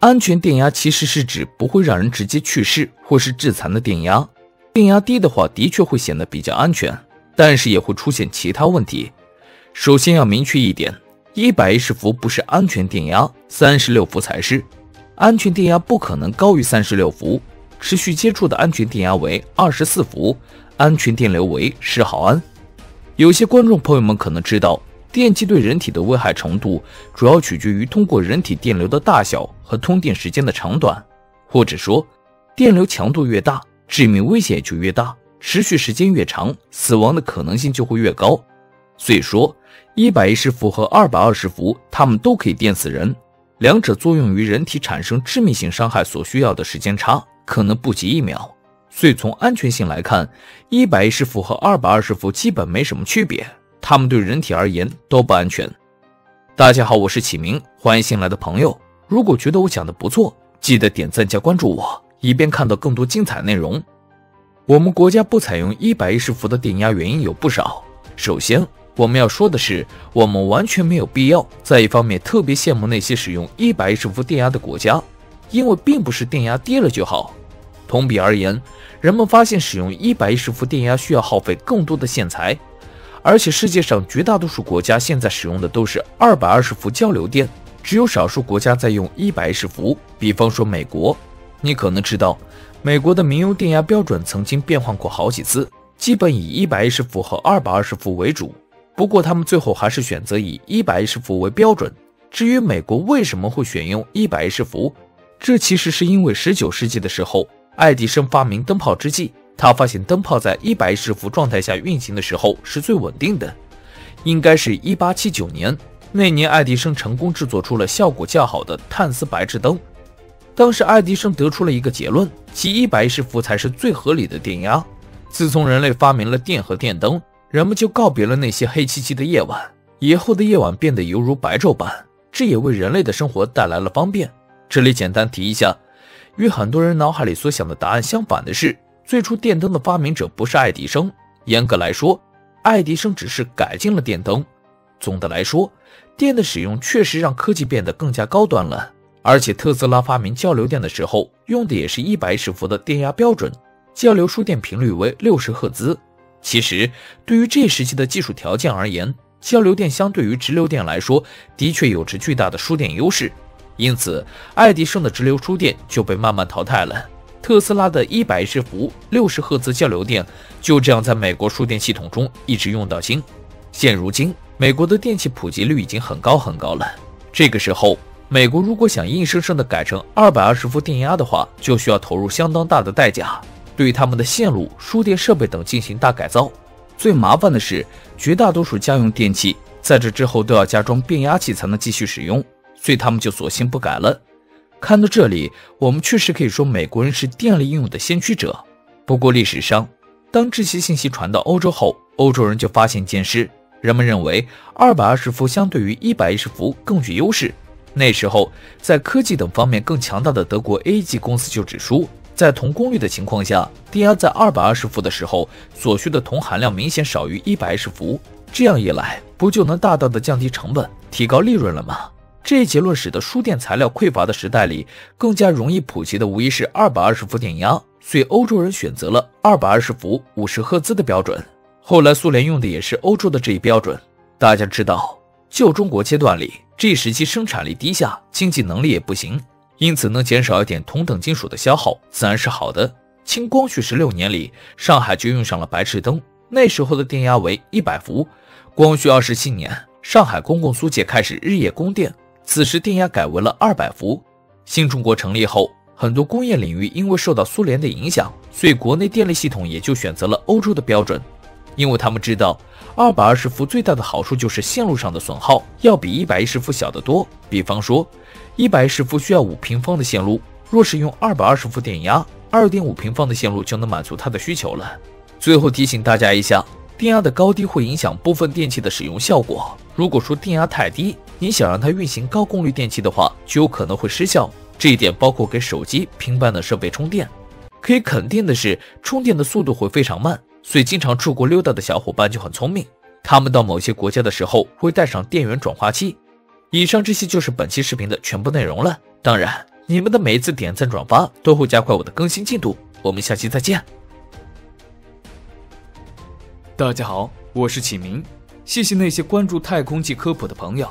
安全电压其实是指不会让人直接去世或是致残的电压。电压低的话，的确会显得比较安全，但是也会出现其他问题。首先要明确一点， 110伏不是安全电压， 36伏才是。安全电压不可能高于36伏，持续接触的安全电压为24伏，安全电流为10毫安。有些观众朋友们可能知道，电击对人体的危害程度主要取决于通过人体电流的大小和通电时间的长短，或者说，电流强度越大，致命危险也就越大，持续时间越长，死亡的可能性就会越高。所以说， 110伏和220伏，它们都可以电死人，两者作用于人体产生致命性伤害所需要的时间差可能不及一秒。所以从安全性来看， 110伏和220伏基本没什么区别，它们对人体而言都不安全。大家好，我是启明，欢迎新来的朋友。如果觉得我讲的不错，记得点赞加关注我，以便看到更多精彩内容。我们国家不采用110伏的电压原因有不少。首先， 我们要说的是，我们完全没有必要在一方面特别羡慕那些使用110伏电压的国家，因为并不是电压低了就好。同比而言，人们发现使用110伏电压需要耗费更多的线材，而且世界上绝大多数国家现在使用的都是220伏交流电，只有少数国家在用110伏，比方说美国。你可能知道，美国的民用电压标准曾经变换过好几次，基本以110伏和220伏为主。 不过，他们最后还是选择以110伏为标准。至于美国为什么会选用110伏，这其实是因为19世纪的时候，爱迪生发明灯泡之际，他发现灯泡在110伏状态下运行的时候是最稳定的。应该是1879年，那年爱迪生成功制作出了效果较好的碳丝白炽灯。当时，爱迪生得出了一个结论，即110伏才是最合理的电压。自从人类发明了电和电灯， 人们就告别了那些黑漆漆的夜晚，以后的夜晚变得犹如白昼般，这也为人类的生活带来了方便。这里简单提一下，与很多人脑海里所想的答案相反的是，最初电灯的发明者不是爱迪生，严格来说，爱迪生只是改进了电灯。总的来说，电的使用确实让科技变得更加高端了，而且特斯拉发明交流电的时候，用的也是110伏的电压标准，交流输电频率为60赫兹。 其实，对于这时期的技术条件而言，交流电相对于直流电来说，的确有着巨大的输电优势。因此，爱迪生的直流输电就被慢慢淘汰了。特斯拉的110伏、60赫兹交流电就这样在美国输电系统中一直用到今。现如今，美国的电器普及率已经很高很高了。这个时候，美国如果想硬生生的改成220伏电压的话，就需要投入相当大的代价， 对他们的线路、输电设备等进行大改造。最麻烦的是，绝大多数家用电器在这之后都要加装变压器才能继续使用，所以他们就索性不改了。看到这里，我们确实可以说美国人是电力应用的先驱者。不过历史上，当这些信息传到欧洲后，欧洲人就发现一件事：人们认为220伏相对于110伏更具优势。那时候，在科技等方面更强大的德国 AEG 公司就指出， 在同功率的情况下，电压在220伏的时候，所需的铜含量明显少于110伏。这样一来，不就能大大的降低成本，提高利润了吗？这一结论使得输电材料匮乏的时代里，更加容易普及的无疑是220伏电压，所以欧洲人选择了220伏50赫兹的标准。后来苏联用的也是欧洲的这一标准。大家知道，旧中国阶段里，这时期生产力低下，经济能力也不行， 因此，能减少一点同等金属的消耗，自然是好的。清光绪16年里，上海就用上了白炽灯，那时候的电压为100伏。光绪27年，上海公共租界开始日夜供电，此时电压改为了200伏。新中国成立后，很多工业领域因为受到苏联的影响，所以国内电力系统也就选择了欧洲的标准，因为他们知道220伏最大的好处就是线路上的损耗要比110伏小得多。比方说， 110伏需要5平方的线路，若是用220伏电压， 2.5 平方的线路就能满足它的需求了。最后提醒大家一下，电压的高低会影响部分电器的使用效果。如果说电压太低，你想让它运行高功率电器的话，就有可能会失效。这一点包括给手机、平板等设备充电。可以肯定的是，充电的速度会非常慢，所以经常出国溜达的小伙伴就很聪明，他们到某些国家的时候会带上电源转化器。 以上这些就是本期视频的全部内容了。当然，你们的每一次点赞转发都会加快我的更新进度。我们下期再见。大家好，我是启明，谢谢那些关注太空记科普的朋友。